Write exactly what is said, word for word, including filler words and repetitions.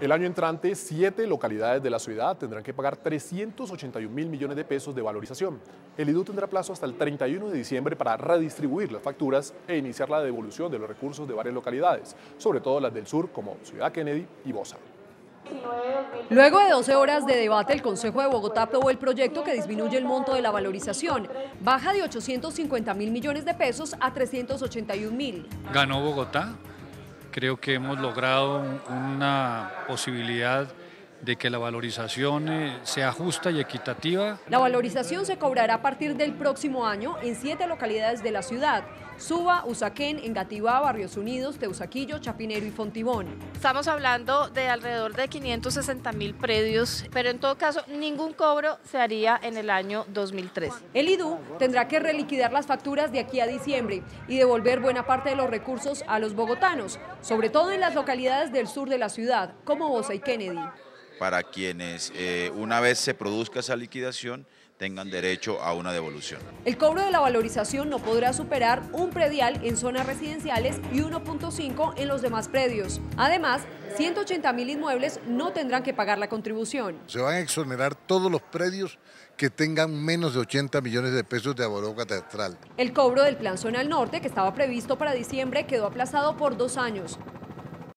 El año entrante, siete localidades de la ciudad tendrán que pagar trescientos ochenta y un mil millones de pesos de valorización. El I D U tendrá plazo hasta el treinta y uno de diciembre para redistribuir las facturas e iniciar la devolución de los recursos de varias localidades, sobre todo las del sur como Ciudad Kennedy y Bosa. Luego de doce horas de debate, el Consejo de Bogotá aprobó el proyecto que disminuye el monto de la valorización. Baja de ochocientos cincuenta mil millones de pesos a trescientos ochenta y un mil. Ganó Bogotá. Creo que hemos logrado una posibilidad de que la valorización sea justa y equitativa. La valorización se cobrará a partir del próximo año en siete localidades de la ciudad: Suba, Usaquén, Engativá, Barrios Unidos, Teusaquillo, Chapinero y Fontibón. Estamos hablando de alrededor de quinientos sesenta mil predios, pero en todo caso ningún cobro se haría en el año dos mil tres. El I D U tendrá que reliquidar las facturas de aquí a diciembre y devolver buena parte de los recursos a los bogotanos, sobre todo en las localidades del sur de la ciudad, como Bosa y Kennedy. Para quienes eh, una vez se produzca esa liquidación tengan derecho a una devolución. El cobro de la valorización no podrá superar un predial en zonas residenciales y uno punto cinco en los demás predios. Además, ciento ochenta mil inmuebles no tendrán que pagar la contribución. Se van a exonerar todos los predios que tengan menos de ochenta millones de pesos de abono catastral. El cobro del Plan Zona al Norte, que estaba previsto para diciembre, quedó aplazado por dos años.